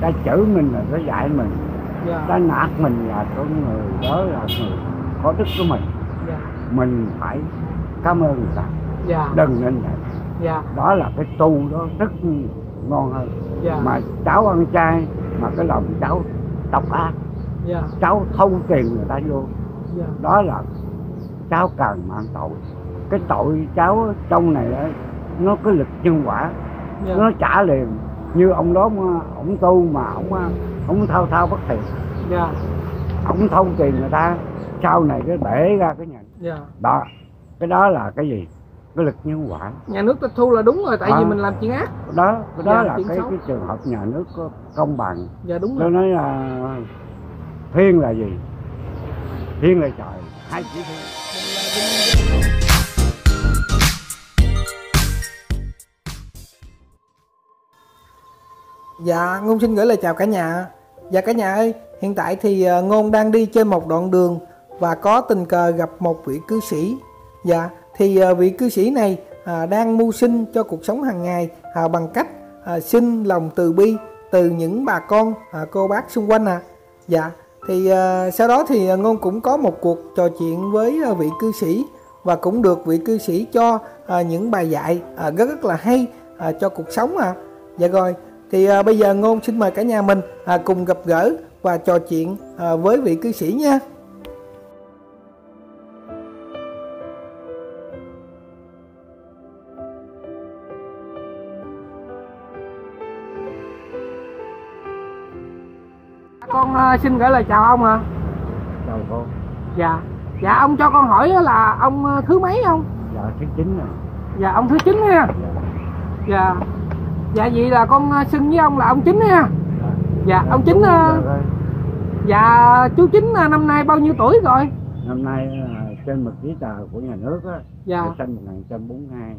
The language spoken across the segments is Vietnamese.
ta chửi mình là ta dạy mình, ta nạt mình là con người đó là người có đức của mình, mình phải cảm ơn người ta, đừng nên vậy. Đó là cái tu đó rất ngon hơn. Mà cháu ăn chay mà cái lòng cháu độc ác, cháu thâu tiền người ta vô, đó là cháu càng mang tội. Cái tội cháu trong này nó có lực nhân quả, nó trả liền. Như ông đó ông tu mà ông thao bất thiện, ông thâu tiền người ta, sau này cái bể ra cái nhà đó, cái đó là cái gì? Cái lực nhân quả. Nhà nước tịch thu là đúng rồi, tại vì mình làm chuyện ác đó. Đó là cái trường hợp nhà nước có công bằng. Đúng rồi. Tôi nói là thiên là gì? Thiên là trời, hai chữ thiên. Dạ, Ngôn xin gửi lời chào cả nhà. Dạ cả nhà ơi, hiện tại thì Ngôn đang đi trên một đoạn đường và có tình cờ gặp một vị cư sĩ. Dạ, thì vị cư sĩ này đang mưu sinh cho cuộc sống hàng ngày bằng cách xin lòng từ bi từ những bà con, cô bác xung quanh à. Dạ, thì sau đó thì Ngôn cũng có một cuộc trò chuyện với vị cư sĩ và cũng được vị cư sĩ cho những bài dạy rất là hay cho cuộc sống à. Dạ rồi. Thì bây giờ Ngôn xin mời cả nhà mình cùng gặp gỡ và trò chuyện với vị cư sĩ nha. Con xin gửi lời chào ông ạ. Chào con. Dạ. Dạ ông cho con hỏi là ông thứ mấy không? Dạ thứ 9 rồi. Dạ ông thứ 9 nha. Dạ. Dạ vậy là con xưng với ông là ông Chính ha. Dạ ông Chính. Dạ chú Chính năm nay bao nhiêu tuổi rồi? Năm nay trên mực giấy tờ của nhà nước á, dạ sinh 1942,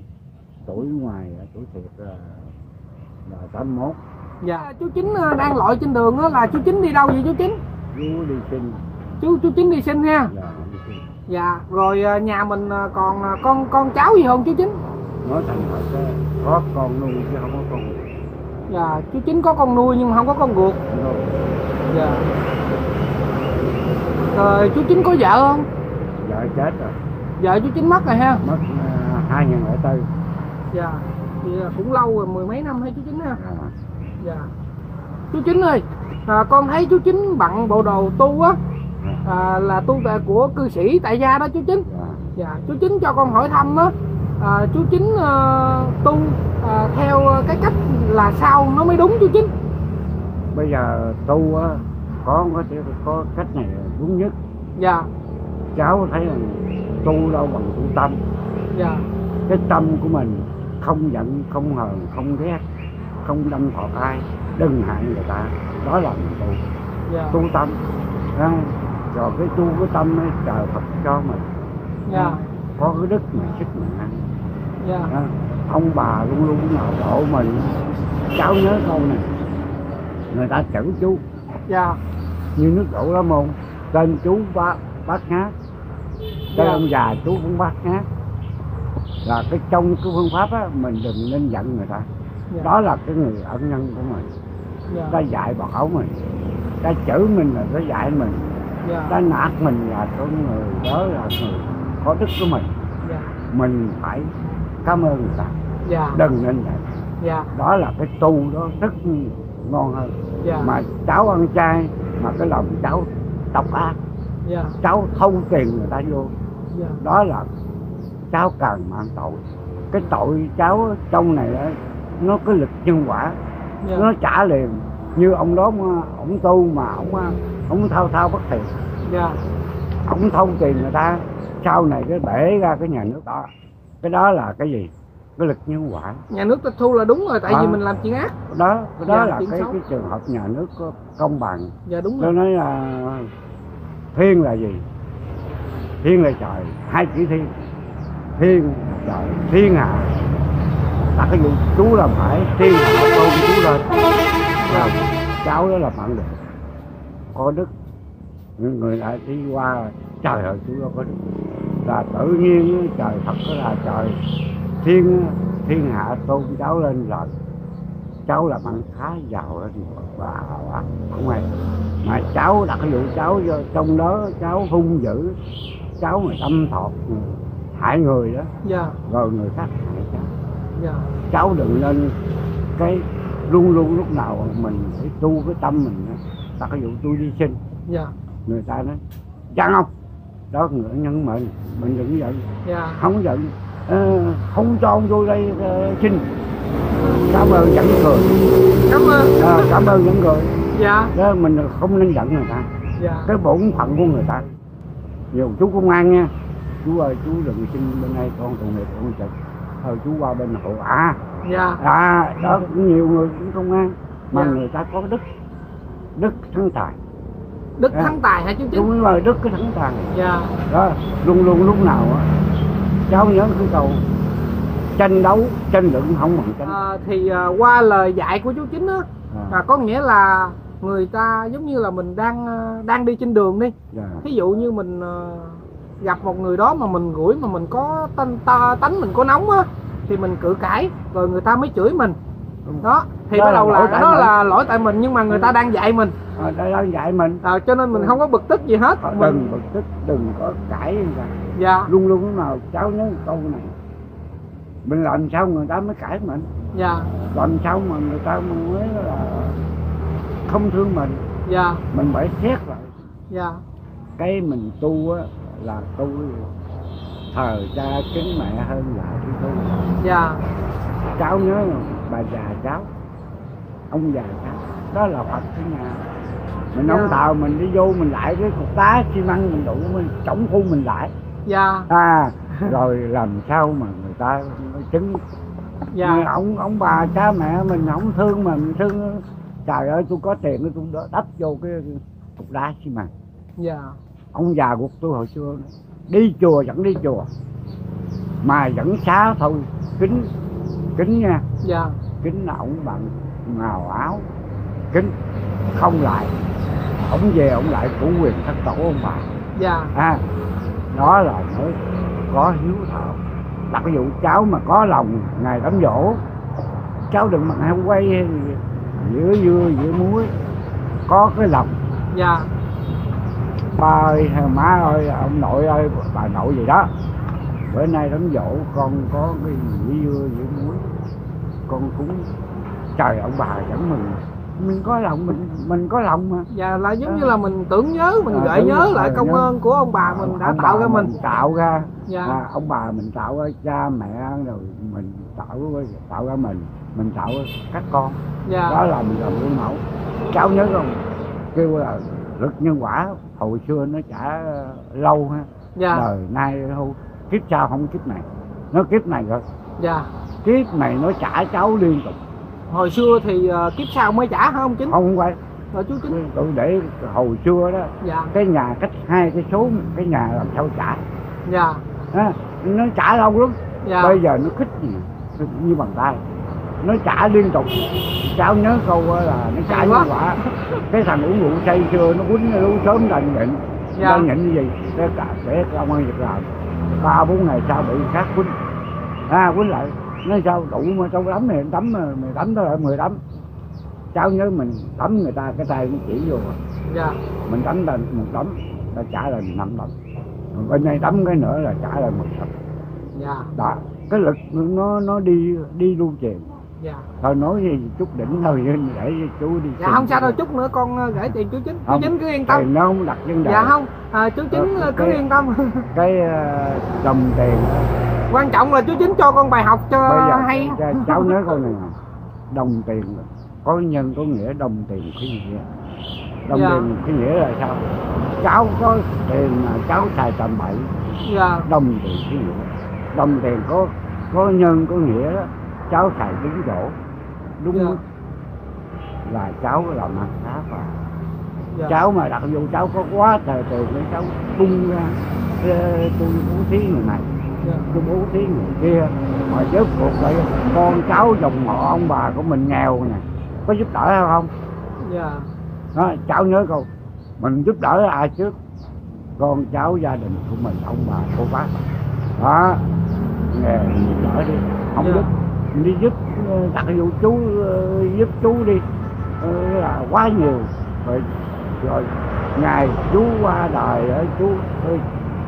tuổi ngoài tuổi thiệt là 81. Dạ chú Chính đang lội trên đường á, là chú Chính đi đâu vậy chú Chính? Chú đi sinh. Chú Chính đi sinh ha. Dạ, đi sinh. Dạ rồi nhà mình còn con cháu gì không chú Chính? Nói thành thật có con nuôi chứ không có con ruột. Dạ chú Chính có con nuôi nhưng không có con ruột. Dạ. Rồi chú Chính có vợ không? Vợ chết rồi. Vợ chú Chính mất rồi ha. Mất 2004. Dạ. Thì cũng lâu rồi, mười mấy năm hay chú Chính ha. Dạ. Chú Chính ơi, con thấy chú Chính bận bộ đồ tu á, là tu tệ của cư sĩ tại gia đó chú Chính. Dạ. Chú Chính cho con hỏi thăm á, chú Chính tu theo cái cách là sao nó mới đúng chú Chính? Bây giờ tu có cách này đúng nhất. Dạ. Cháu thấy là tu đâu bằng tu tâm. Dạ. Cái tâm của mình không giận, không hờn, không ghét, không đâm thọ ai, đừng hại người ta, đó là mình tu. Dạ. Tu tâm. À, rồi cái tu cái tâm ấy trời Phật cho mình. Dạ. Có cái đức mà sức mình ăn. Dạ. Ông bà luôn luôn nào độ mình. Cháu nhớ câu này, người ta chữ chú. Dạ. Như nước đổ lá môn, tên chú bác hát, tên ông già chú cũng bác hát. Là cái trong cái phương pháp á, mình đừng nên giận người ta. Dạ. Đó là cái người ân nhân của mình. Dạ. Ta dạy bảo mình, ta chữ mình là ta dạy mình. Dạ. Ta nạt mình là con người đó là người có đức của mình. Dạ. Mình phải cảm ơn người ta. Dạ. Đừng nên vậy. Dạ. Đó là cái tu đó rất ngon hơn. Dạ. Mà cháu ăn chay mà cái lòng cháu độc ác, dạ, cháu thâu tiền người ta vô, dạ, đó là cháu càng mang tội. Cái tội cháu trong này nó có lực nhân quả, dạ, nó trả liền. Như ông đó ông tu mà ông thao bất thiện, dạ, ông thâu tiền người ta, sau này cái bể ra cái nhà nước đó, cái đó là cái gì? Cái lực nhân quả. Nhà nước tịch thu là đúng rồi, tại vì mình làm chuyện ác đó. Đó là cái trường hợp nhà nước có công bằng. Dạ đúng rồi. Tôi nói là thiên là gì? Thiên là trời, hai chữ thiên. Thiên trời, thiên hạ là cái vụ chú làm phải, thiên hạ tôn chú lên. Cháu đó là phản được có đức, những người đã đi qua trời ơi chú đâu có đức, là tự nhiên trời Phật đó là trời thiên, thiên hạ tôn cháu lên là cháu làm ăn khá giàu đó thì bà không ai. Mà cháu đặt cái vụ cháu vô trong đó, cháu hung dữ, cháu mà tâm thọt hại người đó, yeah. Rồi người khác hại cháu, yeah. Cháu đừng nên cái luôn luôn lúc nào mình phải tu cái tâm mình đó. Đặt cái vụ tôi đi sinh, yeah. Người ta nói giang ông đó người nhân mình đừng giận, yeah. Không giận, không cho ông vô đây xin. Cảm ơn dẫn cười, cảm ơn dẫn cười, dạ. Đó, mình không nên giận người ta, dạ. Cái bổn phận của người ta. Nhiều chú công an nha, chú ơi chú đừng xin bên đây con tụi này con chật, thôi chú qua bên hộ à, dạ. À đó cũng nhiều người cũng công an mà, dạ. Người ta có đức, đức thắng tài, đức thắng tài hả chú? Đúng rồi, đức cái thắng tài, dạ. Đó luôn luôn lúc nào đó. Cháu nhớ cái câu tranh đấu tranh luận không bằng tranh. Qua lời dạy của chú Chính á, có nghĩa là người ta giống như là mình đang đi trên đường đi, ví dụ như mình gặp một người đó mà mình gửi mà mình có tánh mình có nóng á thì mình cự cãi rồi người ta mới chửi mình đó, thì bắt đầu là nó là lỗi tại mình, nhưng mà người ta đang dạy mình, đang dạy mình, cho nên mình không có bực tức gì hết. Đừng bực tức, đừng có cãi gì cả, dạ. Luôn luôn nào cháu nhớ câu này, mình làm sao người ta mới cãi mình, dạ. Làm sao mà người ta mới là không thương mình, dạ. Mình phải xét lại, dạ. Cái mình tu á là tu thờ cha kính mẹ hơn là cái tu, dạ. Cháu nhớ không? Bà già cháu, ông già cháu, đó là Phật cái nhà mình, dạ. Ông Tàu mình đi vô mình lại cái cục đá xi măng mình đủ mình chống khu mình lại, dạ. Rồi làm sao mà người ta chứng, dạ. Ông bà cha mẹ mình không thương mình thương, trời ơi tôi có tiền tôi đắp vô cái cục đá xi măng, dạ. Ông già của tôi hồi xưa đi chùa vẫn đi chùa mà vẫn xá thôi, kính kính nha, dạ. Kính là ổng bằng màu áo kính không lại, ổng về ổng lại chủ quyền thất tổ ông bà, dạ. Đó là mới có hiếu thảo. Là cái vụ cháu mà có lòng ngày đám dỗ, cháu đừng mặc heo quay hay giữa dưa giữa muối, có cái lòng, dạ. Ba ơi, má ơi, ông nội ơi, bà nội gì đó, bữa nay đám dỗ con có cái giữa dưa giữa muối con cũng, trời ông bà vẫn mừng. Mình có lòng, mình có lòng mà, dạ. Là giống như là mình tưởng nhớ, mình gợi nhớ lại công ơn của ông bà mình đã tạo ra mình, tạo ra, dạ. Ông bà mình tạo ra cha mẹ, rồi mình tạo ra mình tạo ra các con, dạ. Đó là mình làm gương mẫu. Cháu nhớ không, kêu là lực nhân quả hồi xưa nó chả lâu ha, dạ. Đời nay không, kiếp sau không kiếp này, nó kiếp này rồi, dạ. Kiếp này nó trả cháu liên tục. Hồi xưa thì kiếp sau mới trả hả ông Chính? Không phải. Rồi chú Chính. Tôi để hồi xưa đó, dạ. Cái nhà cách hai cái số, cái nhà làm sao trả? Dạ. Nó trả lâu lắm. Dạ. Bây giờ nó khích gì như bằng tay, nó trả liên tục. Cháu nhớ câu là nó trả như quả. Cái thằng uống rượu say xưa nó quýnh nó sớm đành nhịn, dạ. Đang nhịn gì? Cái cả sẽ công ăn việc làm. 3-4 ngày sau bị khác quýnh, quýnh lại. Nói sao đủ mà trong tắm này tắm mày tắm tới lại 10 tắm. Cháu nhớ mình tắm người ta cái tay cũng chỉ vô, dạ. Mình tắm là một tắm, ta trả là 5 tắm. Bên đây tắm cái nữa là trả là 10 tắm, dạ. Đó, cái lực nó đi lưu truyền, dạ. Thôi nói gì chút đỉnh thôi để chú đi. Dạ không sao đâu, chút nữa con gửi tiền chú Chính. Chú Chính cứ yên tâm. Nó không đặt vấn đề. Dạ không, chú Chính cứ yên tâm. Cái đồng tiền quan trọng là chú Chính cho con bài học cho giờ, hay. Cháu nhớ câu này, đồng tiền có nhân có nghĩa, đồng tiền có nghĩa. Đồng, dạ. Tiền có nghĩa là sao? Cháu có tiền mà cháu xài tầm bậy, dạ. Đồng tiền có nghĩa. Đồng tiền có nhân có nghĩa đó, cháu xài đúng chỗ, đúng, dạ. Là cháu làm ăn khá và, dạ. Cháu mà đặt vô cháu có quá trời tiền để cháu tung ra, tôi bố thí người này, tôi bố thí người kia, mà giúp cuộc lại con cháu dòng họ ông bà của mình nghèo nè, có giúp đỡ hay không? Dạ. Đó, cháu nhớ câu mình giúp đỡ ai trước? Con cháu gia đình của mình, ông bà cô bác đó, nghèo giúp đỡ đi, không, dạ. Giúp đi giúp đặc vụ chú, giúp chú đi là quá nhiều rồi. Rồi ngày chú qua đời chú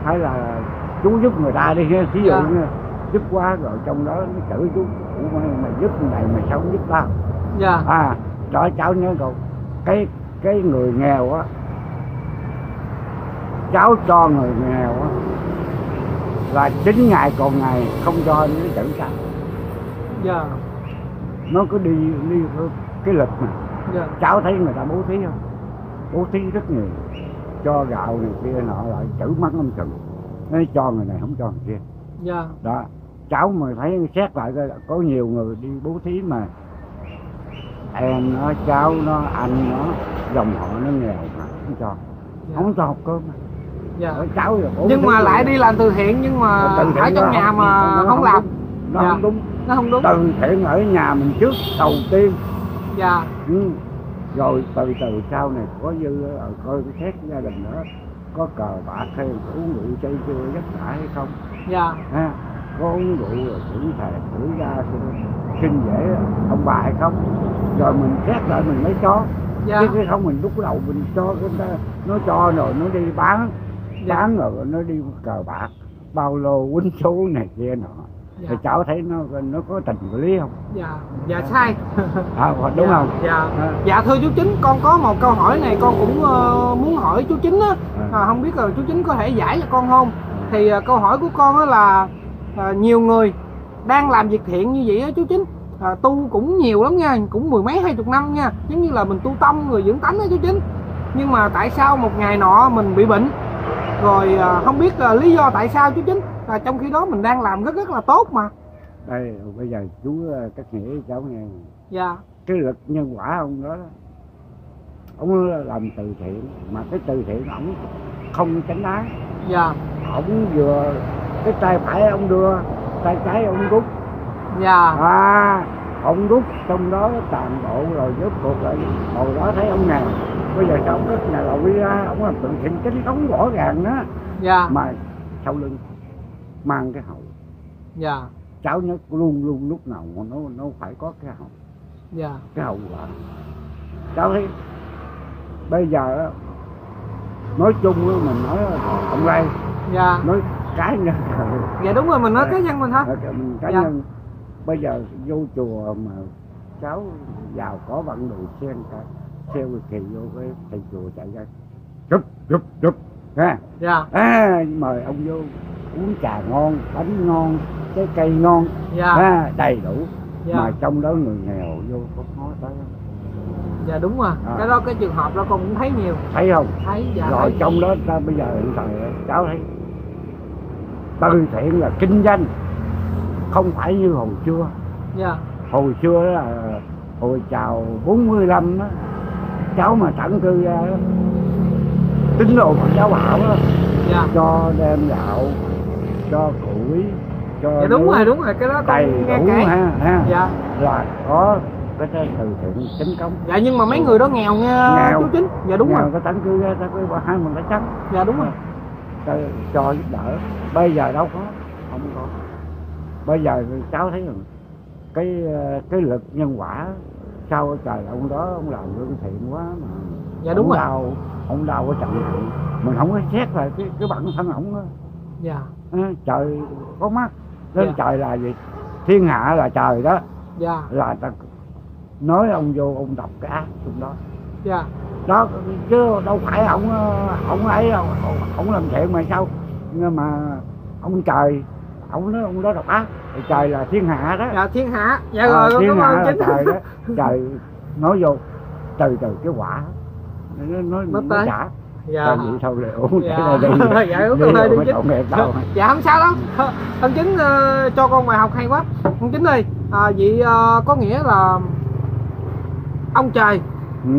hay là chú giúp người ta đi, ví dụ dạ. Giúp quá rồi trong đó nó chửi chú mày giúp người này mà sao không giúp tao. Dạ. À đó cháu nhớ cậu, cái người nghèo á, cháu cho người nghèo á là 9 ngày còn ngày không cho nó chửi sao. Dạ. Nó cứ đi cái lịch mà. Dạ. Cháu thấy người ta bố thí không? Bố thí rất nhiều, cho gạo này kia nọ lại chữ mắng ông chừng, nó cho người này không cho người kia. Dạ. Đó, cháu mà thấy xét lại có nhiều người đi bố thí mà em nó, cháu nó, anh nó, dòng họ nó nghèo mà không cho, dạ. Không cho học cơm. Dạ. Cháu rồi, nhưng mà lại đi làm từ thiện nhưng mà ở trong nhà không, mà không làm, nó dạ. Không đúng, nó không đúng. Từ thiện ở nhà mình trước đầu tiên. Dạ. Ừ. Rồi từ sau này có dư coi cái xét gia đình đó có cờ bạc hay uống rượu chơi chưa giấc ngã hay không. Dạ. Ha, có uống rượu rồi chửi thề chửi ra xin dễ ông bà hay không, rồi mình xét lại mình mới cho. Dạ. Chứ không mình lúc đầu mình cho người ta, nó cho rồi nó đi bán. Dạ. Bán rồi nó đi cờ bạc bao lô quýnh số này kia nọ. Dạ. Thì cháu thấy nó có tình của lý không? Dạ, dạ sai. À, đúng dạ. Không? Dạ. Dạ thưa chú Chính, con có một câu hỏi này con cũng muốn hỏi chú Chính á. À, không biết là chú Chính có thể giải cho con không? Thì câu hỏi của con á là nhiều người đang làm việc thiện như vậy á chú Chính, tu cũng nhiều lắm nha, cũng 10 mấy 20 năm nha, giống như là mình tu tông người dưỡng tánh á chú Chính. Nhưng mà tại sao một ngày nọ mình bị bệnh? Rồi không biết là lý do tại sao chú Chính, là trong khi đó mình đang làm rất là tốt mà. Đây bây giờ chú cắt nghĩa cháu nghe. Dạ. Cái lực nhân quả ông đó, ông làm từ thiện mà cái từ thiện ông không tránh án. Dạ. Ông vừa cái tay phải ông đưa, tay trái ông rút. Dạ. À ông rút trong đó tàn bộ rồi rốt cuộc lại hồi đó thấy ông nghèo. Bây giờ ông rất là lội ra, ông làm từ thiện chính đóng rõ ràng đó. Dạ. Mà sau lưng mang cái hậu. Dạ. Cháu nhớ luôn lúc nào nó phải có cái hậu. Dạ. Cái hậu quả. Cháu thấy bây giờ nói chung với mình nói ông đây. Dạ. Nói cá nhân. Dạ đúng rồi, mình nói cá nhân mình hả? Cá nhân. Dạ. Bây giờ vô chùa mà cháu vào có vận đồ sen cả theo kỳ vô cái thầy chùa chạy ra chụp ha. Dạ. À, mời ông vô uống trà ngon, bánh ngon, trái cây ngon, dạ. À, đầy đủ, dạ. Mà trong đó người nghèo vô có nói tới. Dạ đúng rồi, à. Cái đó cái trường hợp đó con cũng thấy nhiều. Thấy không? Thấy, dạ. Rồi thấy. Trong đó ta bây giờ hiện tại cháu thấy từ thiện là kinh doanh, không phải như hồi xưa. Dạ. Hồi xưa là hồi chào 45 á, cháu mà tận cư ra đó, tín đồ của cháu bảo đó. Dạ. Cho đem gạo, cho củi, cho dạ, đúng rồi cái đó đầy đủ ha. Dạ. Là có cái từ thiện chính công. Dạ nhưng mà mấy người đó nghèo nha chú Chính. Dạ đúng rồi. Người ta tán cư ra ta cứ hai mình đã trắng. Dạ đúng rồi. Cho giúp đỡ. Bây giờ đâu có, không có. Bây giờ cháu thấy rồi, cái lực nhân quả sao trời ông đó ông làm lương thiện quá mà. Dạ đúng rồi. Ông đâu có chậm thiện, mình không có xét là cái bản thân ổng đó. Dạ. Trời có mắt nên dạ. Trời là gì, thiên hạ là trời đó. Dạ. Là ta nói ông vô ông đọc cái ác trong đó. Dạ. Đó chứ đâu phải ổng ấy ổng làm thiện mà sao, nhưng mà ông trời ổng nói ông đó độc ác, trời là thiên hạ đó. Dạ thiên hạ. Dạ rồi à, thiên hạ là trời đó. Trời nói vô từ cái quả nó trả. Dạ. Sao lại uống dạ. Dạ uống cà phê đi Chính. Dạ không sao đâu. Ông Chính cho con bài học hay quá. Ông Chính ơi, vậy có nghĩa là ông trời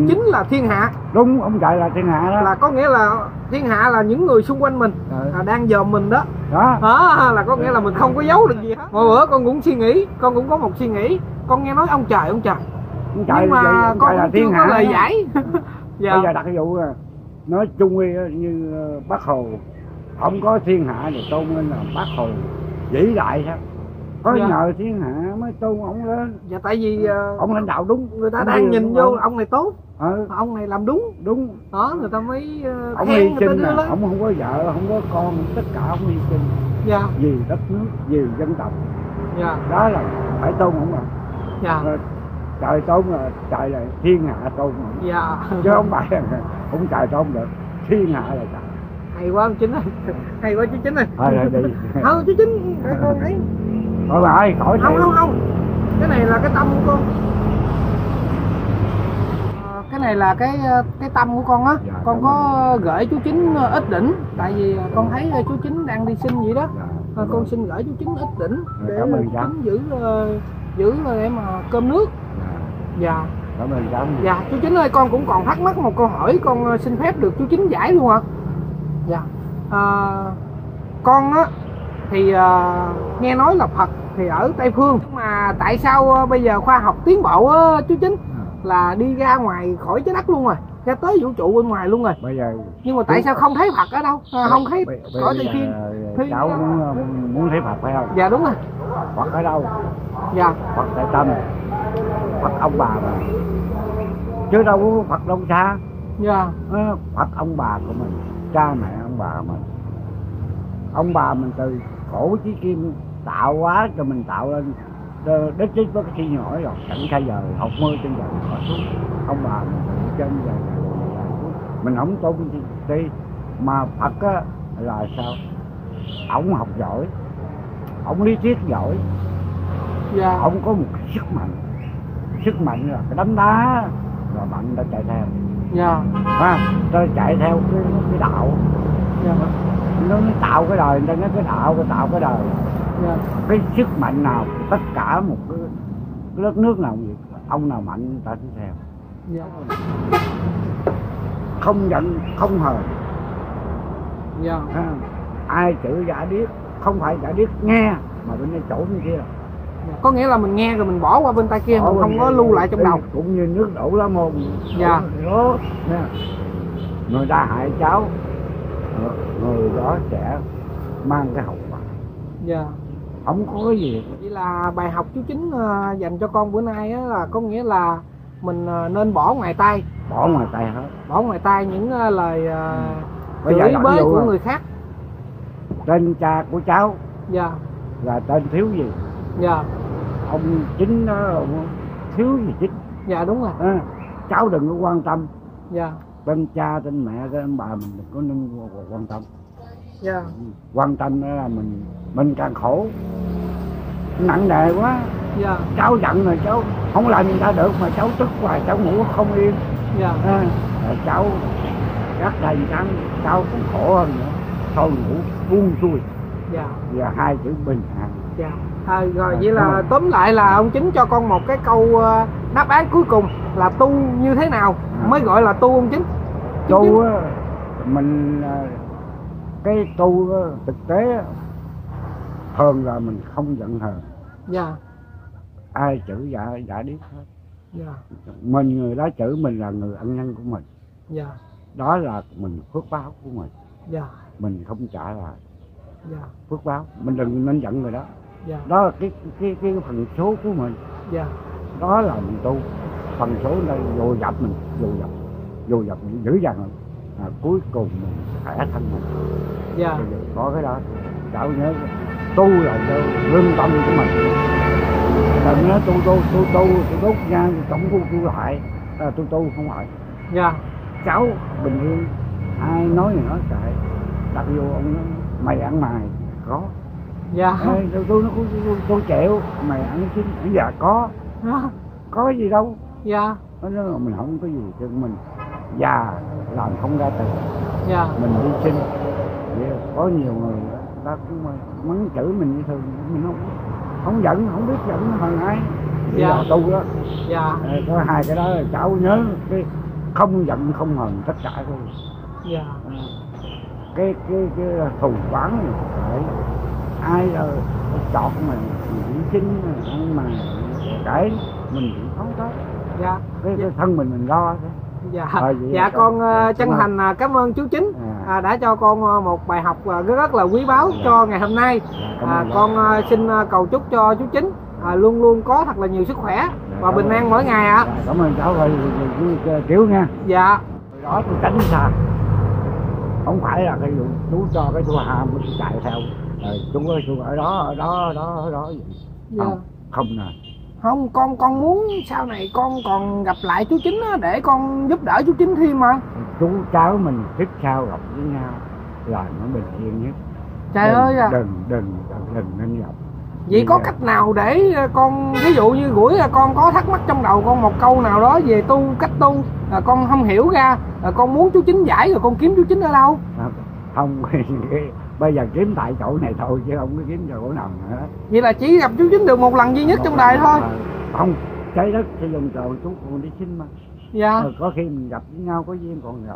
chính là thiên hạ. Đúng, ông trời là thiên hạ đó. Là có nghĩa là thiên hạ là những người xung quanh mình đang dòm mình đó. Đó. Là có nghĩa là mình không có giấu được gì hết. Mỗi bữa con cũng suy nghĩ, con cũng có một suy nghĩ. Con nghe nói ông trời. Nhưng mà con là thiên hạ. Có lời giải. Dạ. Bây giờ đặt cái vụ nói chung như Bác Hồ, không có thiên hạ thì tôn nên là Bác Hồ vĩ đại hết. Có nhờ thiên hạ mới tu ông lên. Dạ tại vì ông lãnh đạo đúng. Người ta đang nhìn vô ông này tốt, ông này làm đúng. Đúng đó, người ta mới ông hy sinh nè. Ông không có vợ, không có con, tất cả ông hy sinh. Dạ. Vì đất nước, vì dân tộc. Dạ. Đó là phải tôn ông rồi. Dạ. Trời tôn là trời, là thiên hạ tôn. Dạ. Chứ không phải là ông trời tôn được, thiên hạ là trời. Hay quá ông Chính ơi, hay quá chú Chính ơi. Không chú Chính, con ấy. Thôi bà ơi, khỏi không, không, không. Cái này là cái tâm của con. Cái này là cái tâm của con á. Dạ, con có gửi chú Chính ít đỉnh. Tại vì con thấy chú Chính đang đi xin vậy đó. Dạ, con xin gửi chú Chính ít đỉnh. Để chú Chính giữ để mà cơm nước. Dạ. Cảm ơn cháu. Dạ, chú Chính ơi, con cũng còn thắc mắc một câu hỏi. Con xin phép được chú Chính giải luôn ạ. Dạ. Con á thì nghe nói là Phật thì ở Tây Phương, nhưng mà tại sao bây giờ khoa học tiến bộ á chú Chính, là đi ra ngoài khỏi trái đất luôn rồi, ra tới vũ trụ bên ngoài luôn rồi bây giờ, nhưng mà tại sao không thấy Phật ở đâu, không thấy cõi Tây Thiên? Cháu muốn thấy Phật phải không? Dạ đúng rồi. Phật ở đâu? Dạ Phật tại tâm, Phật ông bà mà, chứ đâu có Phật đâu xa. Dạ. Phật ông bà của mình, cha mẹ ông bà mình, ông bà mình từ cổ chí kim tạo quá cho mình, tạo lên đất chết với cái khi nhỏ rồi chẳng khai giờ học mơ trên giờ họ xuống ông bà mình trên giờ mình không tôn đi. Mà Phật á là sao, ổng học giỏi, ổng lý thuyết giỏi. Dạ. Ổng có một sức mạnh, sức mạnh là cái đấm đá rồi bạn đã chạy theo. Dạ. À, tôi chạy theo cái đạo. Dạ. Nó tạo cái đời, người ta nói cái đạo, cái tạo cái đời. Yeah. Cái sức mạnh nào, tất cả một cái đất nước nào, ông nào mạnh người ta sẽ theo. Yeah. Không giận, không hờn. Yeah. À, ai chữ giả điếc, không phải giả điếc nghe, mà bên đây chỗ bên kia. Yeah. Có nghĩa là mình nghe rồi mình bỏ qua bên tay kia, mình không có lưu lại trong đầu. Cũng như nước đổ lá mồm. Dạ. Người ta hại cháu, người đó sẽ mang cái hậu quả. Dạ. Không có cái gì. Vậy là bài học chú Chính dành cho con bữa nay á, là có nghĩa là mình nên bỏ ngoài tai. Bỏ ngoài tai hết. Bỏ ngoài tai những lời chửi bới của người khác. Tên cha của cháu. Dạ. Là tên thiếu gì? Dạ. Ông Chính đó, thiếu gì Chính? Dạ đúng rồi. À, cháu đừng có quan tâm. Dạ. Bên cha, bên mẹ, bên bà mình có nên quan tâm. Yeah. Quan tâm là mình càng khổ, nặng nề quá. Yeah. Cháu giận rồi cháu không làm người ta được, mà cháu tức hoài, cháu ngủ không yên. Yeah. À, cháu các thầy trắng, cháu cũng khổ hơn nữa, thôi ngủ buông xuôi. Yeah. Và hai chữ bình an. Yeah. À, rồi vậy là tóm lại là ông Chính cho con một cái câu đáp án cuối cùng là tu như thế nào mới gọi là tu ông Chính? Tu á, mình cái tu thực tế hơn là mình không giận hờn. Dạ. Ai chữ giả điếc hết. Dạ. Mình người đó chữ mình là người ân nhân của mình. Dạ. Đó là mình phước báo của mình. Dạ. Mình không trả lại. Dạ. Phước báo, mình đừng nên giận người đó. Dạ. Đó là cái phần số của mình. Dạ. Đó là mình tu. Phần số đây vô dập mình, vô dập mình dữ dằn mình. À, cuối cùng mình khỏe thân mình. Dạ. Có cái đó cháu nhớ, tu là lương tâm của mình. Đừng nói tu đốt nha, tổng tu lại là tu không phải. Dạ. Cháu bình yên, ai nói thì nói chạy, đặt vô ông nói, mày ăn mày có. Dạ. Tu nó cũng tôi chịu, mày ăn chín, dạ có. Dạ. Có gì đâu. Dạ. Nó là mình không có gì cho mình. Già làm không ra tiền. Dạ. Mình đi xin. Vậy có nhiều người ta cũng mắng chửi mình như thường, mình không giận, không biết giận thằng ai. Dạ. Là tu đó. Dạ. Có hai cái đó là cháu nhớ, cái không giận không hờn tất cả luôn. Dạ. Cái thù oán này, ai là chọt mình chính mà cãi mình cũng không có. Dạ. Cái thân mình lo thôi. Dạ. Dạ con chân thành cảm ơn chú Chính. đã cho con một bài học rất là quý báu cho ngày hôm nay. Con xin cầu chúc cho chú Chính luôn luôn có thật là nhiều sức khỏe và bình an mỗi ngày ạ. Cảm ơn cháu rồi Triểu nha. Dạ. Hồi đó tôi tránh xa, không phải là cái chú cho cái chú Hà mình chạy theo, chúng ơi chú ở đó gì? Không, không nè. Không, con muốn sau này con còn gặp lại chú Chính đó, để con giúp đỡ chú Chính thêm mà. Chú cháu mình thích sao gặp với nhau là nó bình yên nhất. Trời ơi à. Đừng nên gặp. Vậy có cách nào để con, ví dụ như gửi là con có thắc mắc trong đầu con một câu nào đó về tu, cách tu là con không hiểu ra, là con muốn chú Chính giải rồi con kiếm chú Chính ở đâu? Không, bây giờ kiếm tại chỗ này thôi chứ không có kiếm chỗ nào nữa. Vậy là chỉ gặp chú Chính được một lần duy nhất trong đời thôi. Không, trái đất sẽ dùng trời chú còn đi xin mà. Dạ. Có khi mình gặp với nhau có duyên còn gặp.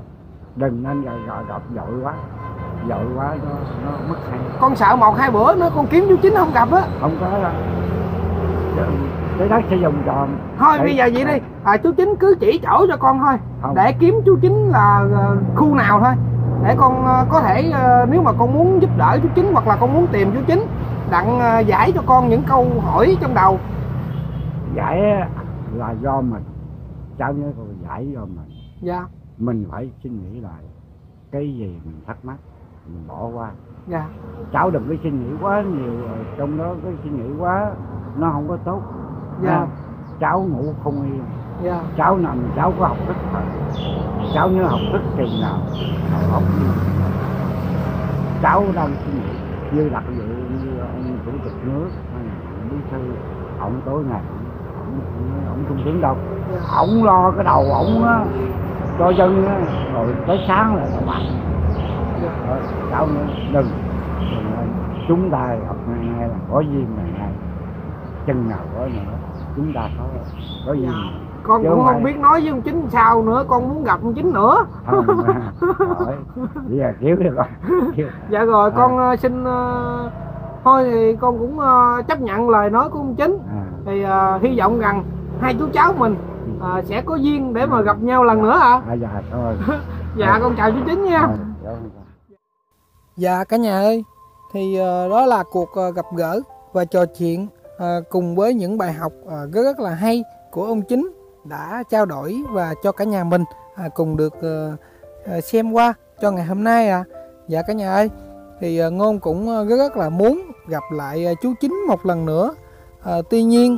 Đừng nên gặp dội quá nó mất hay. Con sợ một hai bữa nữa con kiếm chú Chính không gặp á. Không có đâu. Cái đất sẽ vòng tròn. Thôi để... bây giờ vậy đi, chú Chính cứ chỉ chỗ cho con thôi. Không. Để kiếm chú Chính là khu nào thôi. Để con có thể nếu mà con muốn giúp đỡ chú Chính hoặc là con muốn tìm chú Chính, đặng giải cho con những câu hỏi trong đầu. Giải là do mình. Cháu nhớ con giải do mình. Dạ. Mình phải suy nghĩ lại cái gì mình thắc mắc mình bỏ qua. Dạ. Cháu đừng có suy nghĩ quá nhiều, trong đó cái suy nghĩ quá nó không có tốt. Dạ. Cháu ngủ không yên. Dạ. Cháu nằm cháu có học thức thật, cháu nhớ học thức chừng nào học gì. Cháu đang suy nghĩ như đặc vụ như ông chủ tịch nước hay là bí thư, ông tối ngày ông không tiếng đâu. Dạ. Ông lo cái đầu ông á cho dân đó, rồi tới sáng là nó bạc. Cháu đừng chúng ta học ngày nay là có duyên ngày nay, chừng nào có nữa chúng ta có duyên. Con chứ cũng không biết nói với ông Chính sao nữa, con muốn gặp ông Chính nữa. Bây giờ thiếu rồi con. Dạ rồi con xin thôi thì con cũng chấp nhận lời nói của ông Chính. Thì hy vọng rằng hai chú cháu mình sẽ có duyên để mà gặp nhau lần nữa ạ. Dạ con chào chú Chính nha. Dạ cả nhà ơi, thì đó là cuộc gặp gỡ và trò chuyện cùng với những bài học rất là hay của ông Chính đã trao đổi và cho cả nhà mình cùng được xem qua cho ngày hôm nay ạ. Dạ cả nhà ơi, thì Ngôn cũng rất là muốn gặp lại chú Chính một lần nữa. Tuy nhiên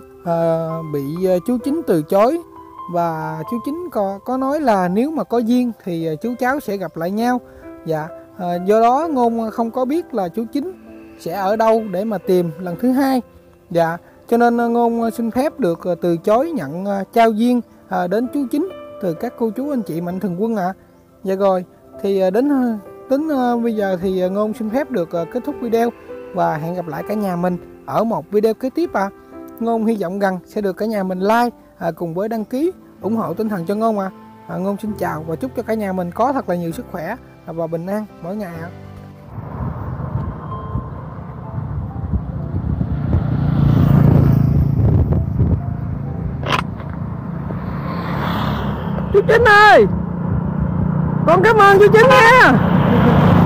bị chú Chính từ chối và chú Chính có nói là nếu mà có duyên thì chú cháu sẽ gặp lại nhau. Dạ, do đó Ngôn không có biết là chú Chính sẽ ở đâu để mà tìm lần thứ hai. Dạ, cho nên Ngôn xin phép được từ chối nhận trao duyên đến chú Chính từ các cô chú anh chị mạnh thường quân ạ. Dạ rồi, thì đến bây giờ thì Ngôn xin phép được kết thúc video và hẹn gặp lại cả nhà mình ở một video kế tiếp ạ. Ngôn hy vọng rằng sẽ được cả nhà mình like cùng với đăng ký ủng hộ tinh thần cho Ngôn ạ. Ngôn xin chào và chúc cho cả nhà mình có thật là nhiều sức khỏe và bình an mỗi ngày ạ. Chú Chính ơi, con cảm ơn chú Chính nha.